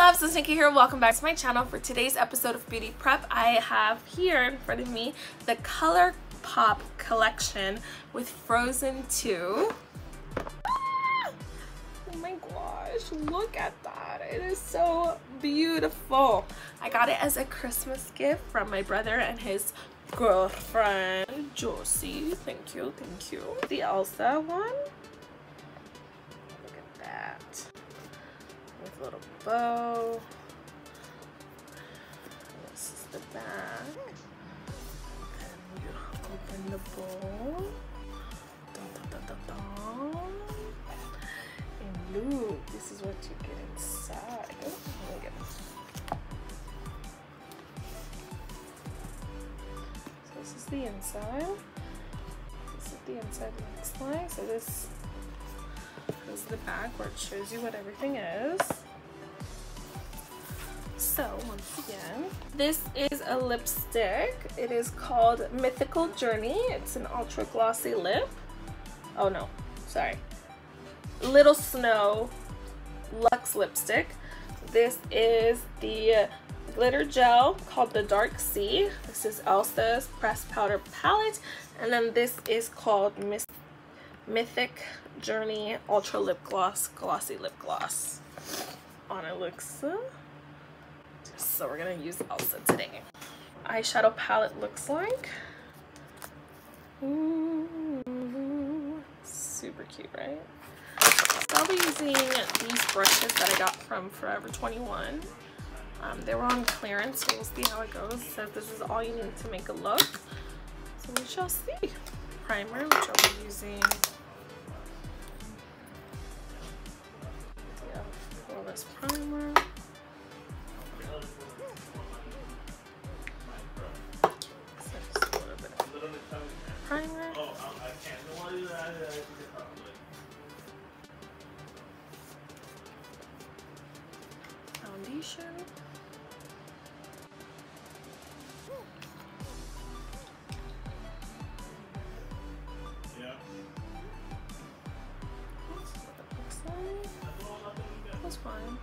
What's up, it's Nikki here. Welcome back to my channel. For today's episode of Beauty Prep, I have here in front of me the ColourPop collection with Frozen 2. Oh my gosh, look at that. It is so beautiful. I got it as a Christmas gift from my brother and his girlfriend, Josie. Thank you, thank you. The Elsa one. Look at that. With a little bow. This is the back. And you open the bowl. Dun, dun, dun, dun, dun. And look, this is what you get inside. Oh, let me get this. So this is the inside. This is the inside looks like. So this is the back where it shows you what everything is. So once again, this is a lipstick. It is called Mythical Journey. It's an ultra glossy lip. Oh no, sorry, Little Snow Luxe lipstick. This is the glitter gel called the Dark Sea. This is Elsa's pressed powder palette, and then this is called Mythic Journey Ultra Lip Gloss Glossy Lip Gloss. Anna looks so we're gonna use Elsa today. Eyeshadow palette looks like. Ooh, super cute, right? So I'll be using these brushes that I got from Forever 21. They were on clearance, so we'll see how it goes. It says this is all you need to make a look. So we shall see. Primer, which I'll be using. This primer. So just a little bit of primer. Foundation. Fine.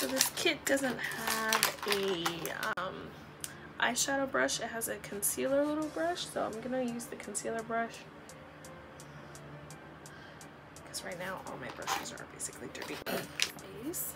So this kit doesn't have a eyeshadow brush, it has a concealer little brush, so I'm gonna use the concealer brush because right now all my brushes are basically dirty. Base.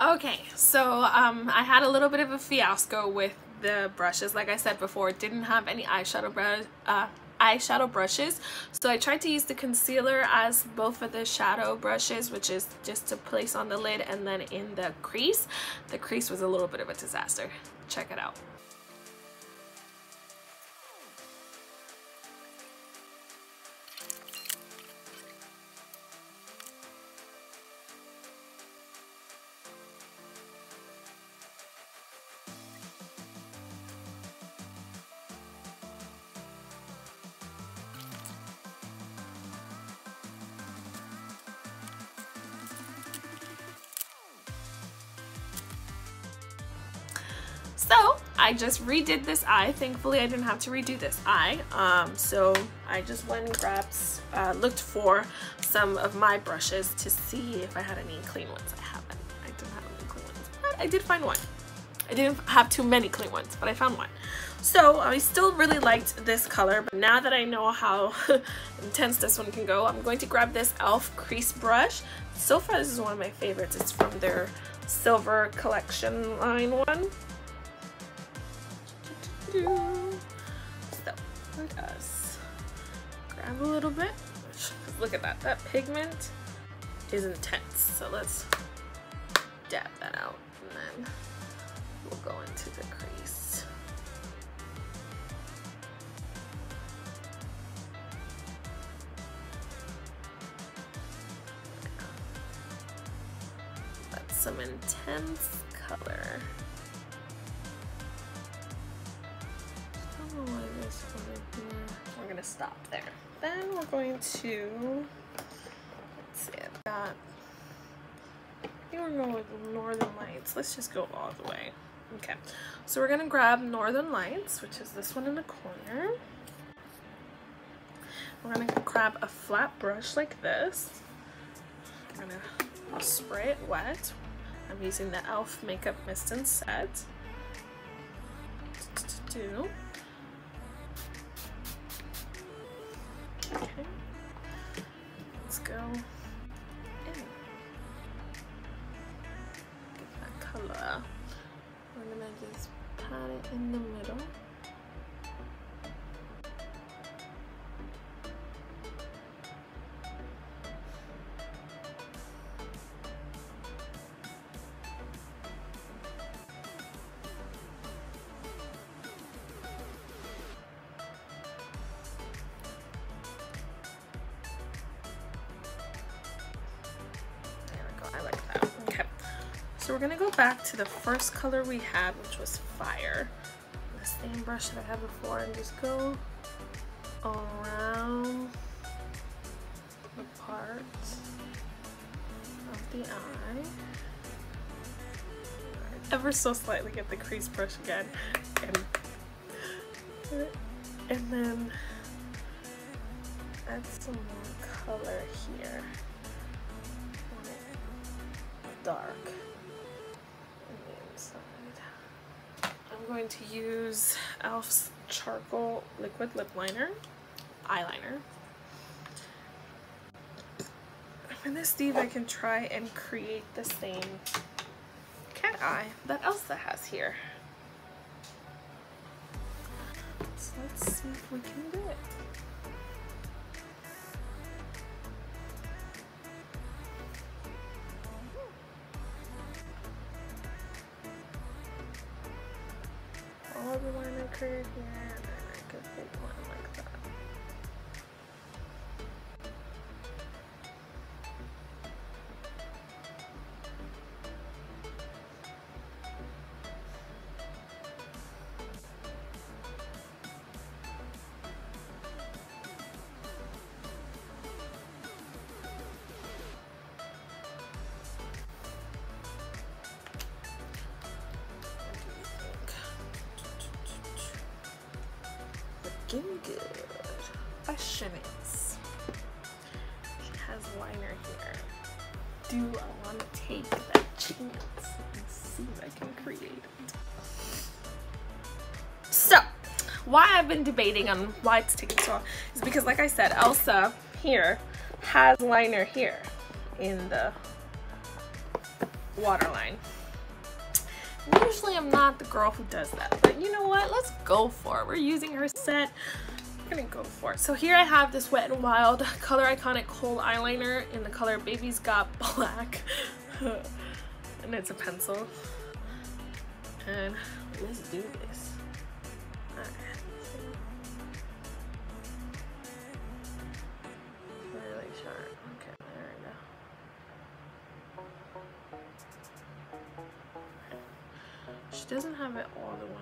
Okay, so I had a little bit of a fiasco with the brushes. Like I said before, didn't have any eyeshadow brushes, so I tried to use the concealer as both of the shadow brushes, which is just to place on the lid and then in the crease. The crease was a little bit of a disaster. Check it out. So I just redid this eye. Thankfully I didn't have to redo this eye. So I just went and looked for some of my brushes to see if I had any clean ones. I haven't. I don't have any clean ones, but I did find one. I didn't have too many clean ones, but I found one. So I still really liked this color, but now that I know how intense this one can go, I'm going to grab this e.l.f. crease brush. So far this is one of my favorites. It's from their Silver Collection line one. So let us grab a little bit. Look at that. That pigment is intense. So let's dab that out and then we'll go into the crease. That's some intense color. I don't know why this one is here. We're going to stop there. Then we're going to, let's see, I've got, I think we're going with Northern Lights. Let's just go all the way. Okay, so we're going to grab Northern Lights, which is this one in the corner. We're going to grab a flat brush like this. I'm going to spray it wet. I'm using the e.l.f. Makeup Mist and Set. Okay, let's go in. Get that color. We're gonna just pat it in the middle. So we're gonna go back to the first color we had, which was Fire. The same brush that I had before, and just go around the part of the eye. Ever so slightly get the crease brush again, and then add some more color here. Dark. I'm going to use e.l.f.'s Charcoal Liquid Lip Liner, eyeliner. I'm going to see if I can try and create the same cat eye that Elsa has here. So let's see if we can do it. Here, and then I could pick one like that. Looking good. Question is, she has liner here. Do I want to take that chance and see if I can create it? So, why I've been debating on why it's taking so long is because, like I said, Elsa here has liner here in the waterline. Usually I'm not the girl who does that, but you know what? Let's go for it. We're using her set. We're gonna go for it. So here I have this Wet n Wild Color Iconic Kohl Eyeliner in the color Baby's Got Black. And it's a pencil. And let's do this. All right. Really sharp. Okay, there we go. She doesn't have it all the way.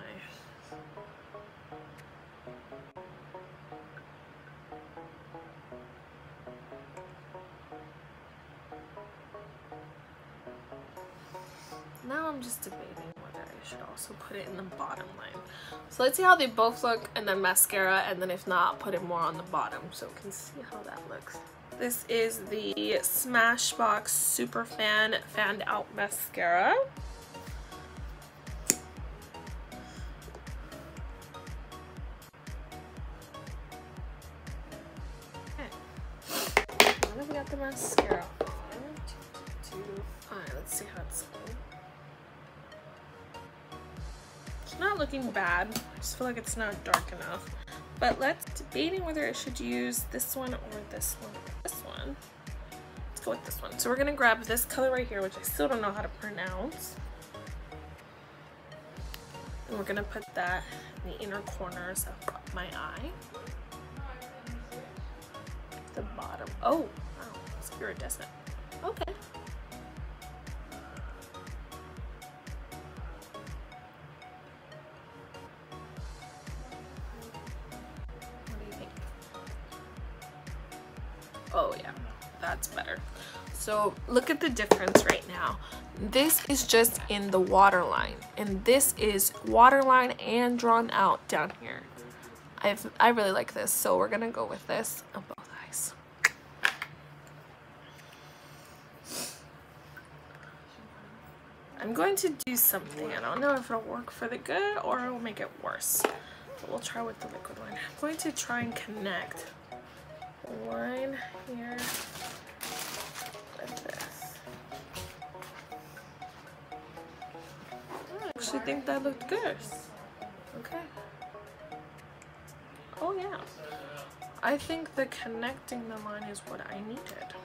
Now I'm just debating whether I should also put it in the bottom line. So let's see how they both look, and then mascara, and then if not, put it more on the bottom so we can see how that looks. This is the Smashbox Superfan Fanned Out Mascara. Okay. Now that we got the mascara on, alright, let's see how it's going. It's not looking bad. I just feel like it's not dark enough. But let's debating whether I should use this one or this one or this one. Let's go with this one. So we're gonna grab this color right here, which I still don't know how to pronounce. And we're gonna put that in the inner corners of my eye. The bottom. Oh, wow, it's iridescent. Okay. Oh yeah, that's better. So look at the difference right now. This is just in the waterline, and this is waterline and drawn out down here. I really like this, so we're gonna go with this on both eyes. I'm going to do something. I don't know if it'll work for the good or it'll make it worse. But we'll try with the liquid line. I'm going to try and connect line here with this. I actually think that looked good. Okay. Oh yeah. I think the connecting the line is what I needed.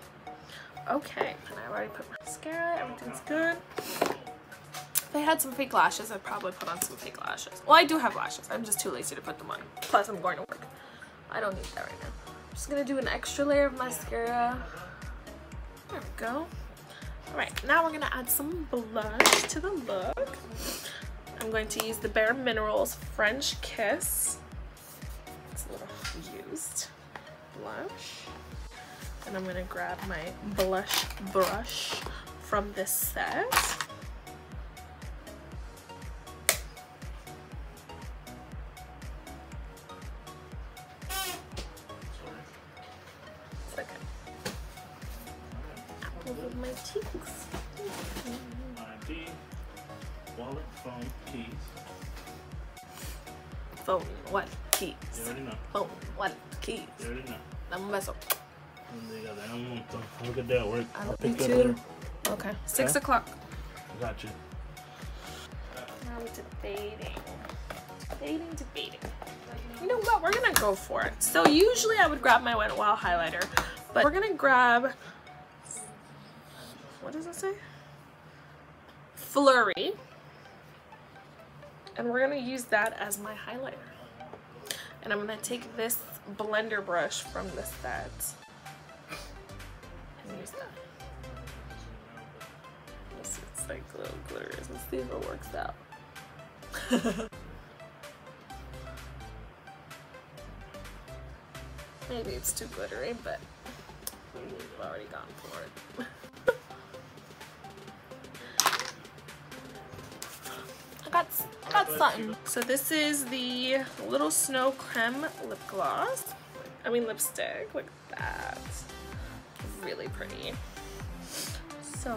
Okay, and I already put mascara, everything's good. If I had some fake lashes, I'd probably put on some fake lashes. Well, I do have lashes, I'm just too lazy to put them on. Plus, I'm going to work. I don't need that right now. I'm just gonna do an extra layer of mascara. There we go. All right, now we're gonna add some blush to the look. I'm going to use the Bare Minerals French Kiss. It's a little used blush. And I'm gonna grab my blush brush from this set. Phone, what? Keys. You already know. Phone, what? Keys. You already know. I'm a vessel. Look at that work. I'll pick that later. Okay. 6 o'clock. Gotcha. Now I'm debating. Debating. You know what? We're gonna go for it. So usually I would grab my Wet n Wild highlighter, but we're gonna grab. What does it say? Flurry. And we're gonna use that as my highlighter. And I'm gonna take this blender brush from the set and use that. This is like little glitters. Let's see if it works out. Maybe it's too glittery, but we've already gone for it. I got something. So this is the Little Snow Creme lip gloss. I mean lipstick. Look at that. Really pretty. So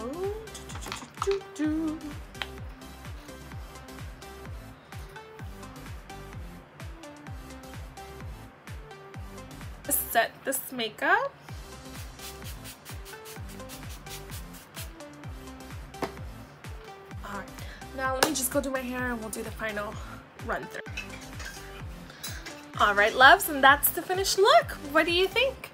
set this makeup. Now let me just go do my hair and we'll do the final run through. All right, loves, and that's the finished look. What do you think?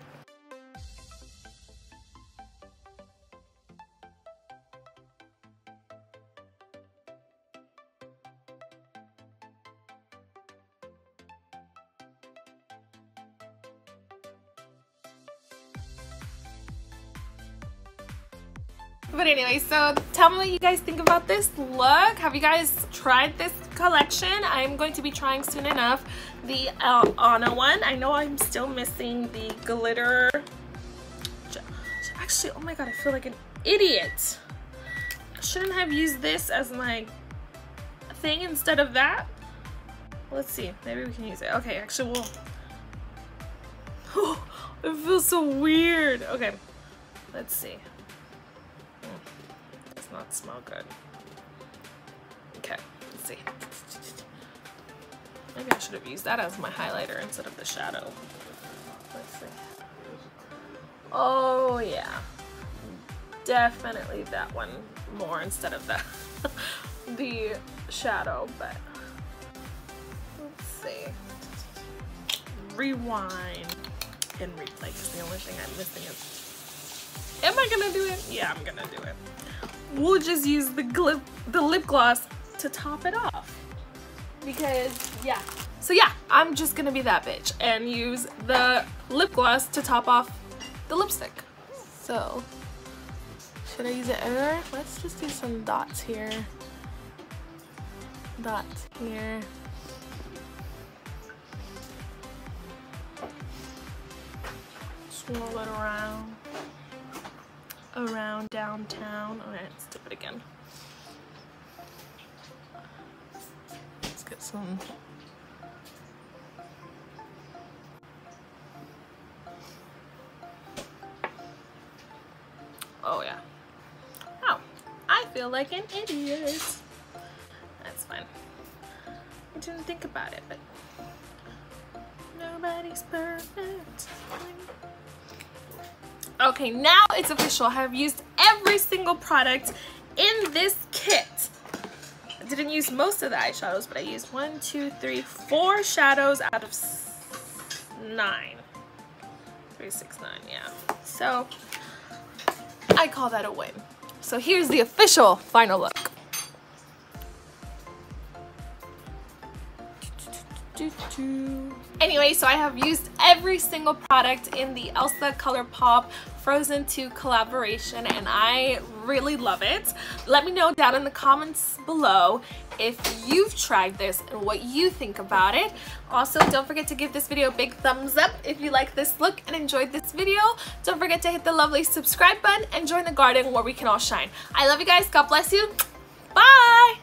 But anyway, so tell me what you guys think about this look. Have you guys tried this collection? I'm going to be trying soon enough the Anna one. I know I'm still missing the glitter. Actually, oh my god, I feel like an idiot. I shouldn't have used this as my thing instead of that? Let's see, maybe we can use it. Okay, actually we'll... Oh, it feels so weird. Okay, let's see. It does not smell good. Okay, let's see. Maybe I should have used that as my highlighter instead of the shadow. Let's see. Oh yeah, definitely that one more instead of the shadow, but let's see. Rewind and replay, because the only thing I'm missing is, am I gonna do it? Yeah, I'm gonna do it. We'll just use the lip gloss to top it off. Because, yeah. So yeah, I'm just gonna be that bitch and use the lip gloss to top off the lipstick. So, should I use it everywhere? Let's just do some dots here. Dots here. Swirl it around. Around downtown. Alright, let's do it again. Get some. Oh yeah. Oh, I feel like an idiot. That's fine. I didn't think about it, but nobody's perfect. Okay, now it's official. I have used every single product in this kit. Didn't use most of the eyeshadows, but I used 4 shadows out of 9. 3, 6, 9, yeah. So I call that a win. So here's the official final look. Anyway, so I have used every single product in the Elsa ColourPop Frozen 2 collaboration, and I really love it. Let me know down in the comments below if you've tried this and what you think about it. Also, don't forget to give this video a big thumbs up if you like this look and enjoyed this video. Don't forget to hit the lovely subscribe button and join the garden where we can all shine. I love you guys. God bless you. Bye.